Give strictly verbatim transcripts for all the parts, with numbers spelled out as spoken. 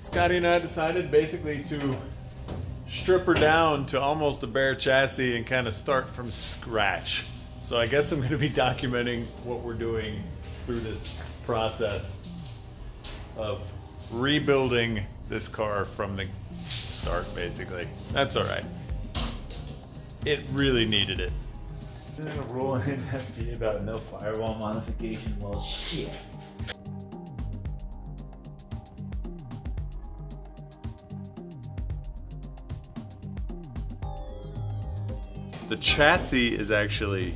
Scotty and I decided basically to strip her down to almost a bare chassis and kind of start from scratch. So I guess I'm going to be documenting what we're doing through this process of rebuilding this car from the start, basically. That's all right. It really needed it. This is a rule in F T about no firewall modification. Well, shit. The chassis is actually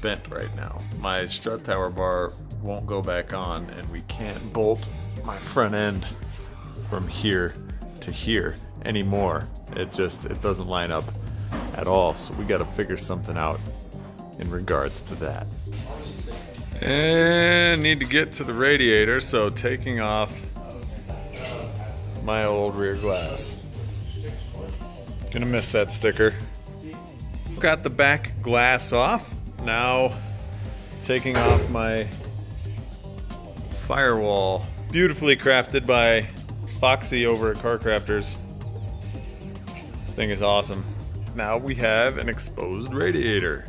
bent right now. My strut tower bar won't go back on, and we can't bolt my front end from here to here anymore. It just, it doesn't line up at all, so we gotta figure something out in regards to that. And need to get to the radiator, so taking off my old rear glass. Gonna miss that sticker. Got the back glass off. Now taking off my firewall. Beautifully crafted by Foxy over at Car Crafters. This thing is awesome. Now we have an exposed radiator.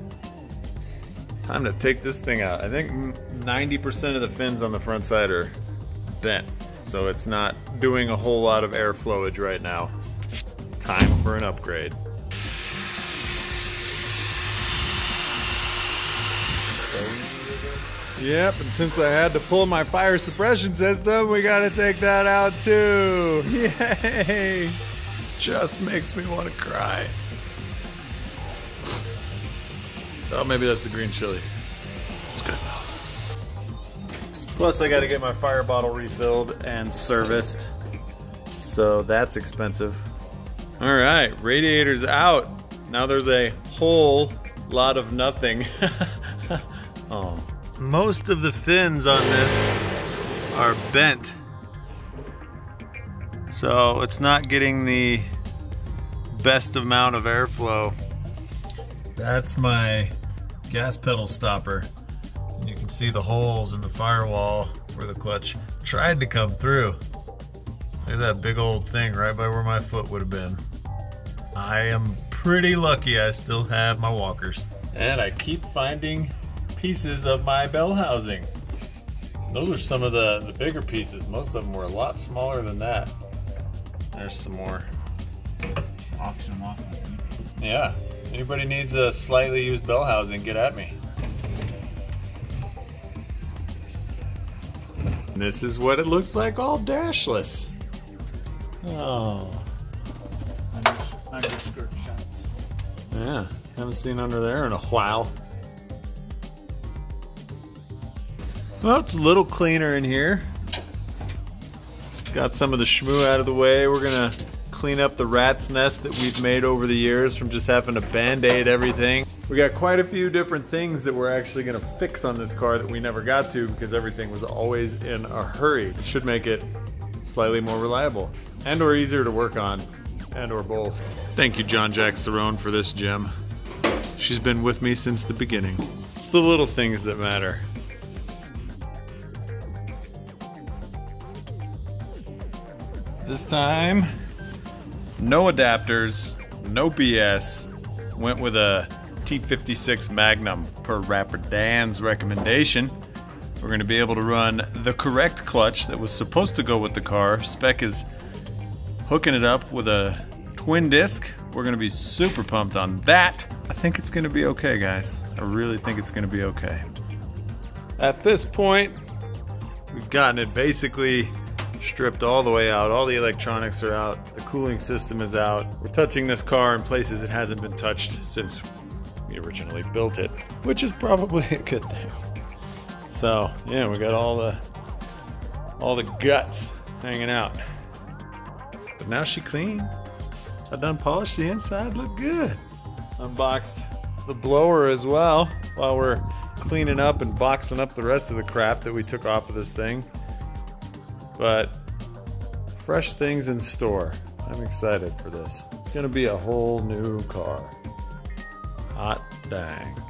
Time to take this thing out. I think ninety percent of the fins on the front side are bent, so it's not doing a whole lot of air flowage right now. Time for an upgrade. Yep, and since I had to pull my fire suppression system, we gotta take that out too. Yay! Just makes me want to cry. Oh, maybe that's the green chili. It's good though. Plus, I gotta get my fire bottle refilled and serviced, so that's expensive. All right, radiator's out. Now there's a whole lot of nothing. Oh. Most of the fins on this are bent, so it's not getting the best amount of airflow. That's my gas pedal stopper. You can see the holes in the firewall where the clutch tried to come through. Look at that big old thing right by where my foot would have been. I am pretty lucky I still have my walkers. And I keep finding pieces of my bell housing. Those are some of the, the bigger pieces. Most of them were a lot smaller than that. There's some more. Auction them off. Yeah. Anybody needs a slightly used bell housing, get at me. This is what it looks like all dashless. Oh. Underskirt shots. Yeah. Haven't seen under there in a while. Well, it's a little cleaner in here. Got some of the shmoo out of the way. We're gonna clean up the rat's nest that we've made over the years from just having to band-aid everything. We got quite a few different things that we're actually gonna fix on this car that we never got to because everything was always in a hurry. It should make it slightly more reliable and or easier to work on, and or both. Thank you, John Jack Cerrone, for this gem. She's been with me since the beginning. It's the little things that matter. This time, no adapters, no B S, went with a T fifty-six Magnum per Rapper Dan's recommendation. We're going to be able to run the correct clutch that was supposed to go with the car. Spec is hooking it up with a twin disc. We're going to be super pumped on that. I think it's going to be okay, guys. I really think it's going to be okay. At this point, we've gotten it basically stripped all the way out. All the electronics are out. The cooling system is out. We're touching this car in places it hasn't been touched since we originally built it, which is probably a good thing. So yeah, we got all the all the guts hanging out. But now she clean. I done polished the inside, look good. Unboxed the blower as well while we're cleaning up and boxing up the rest of the crap that we took off of this thing. But fresh things in store. I'm excited for this. It's gonna be a whole new car. Hot dang.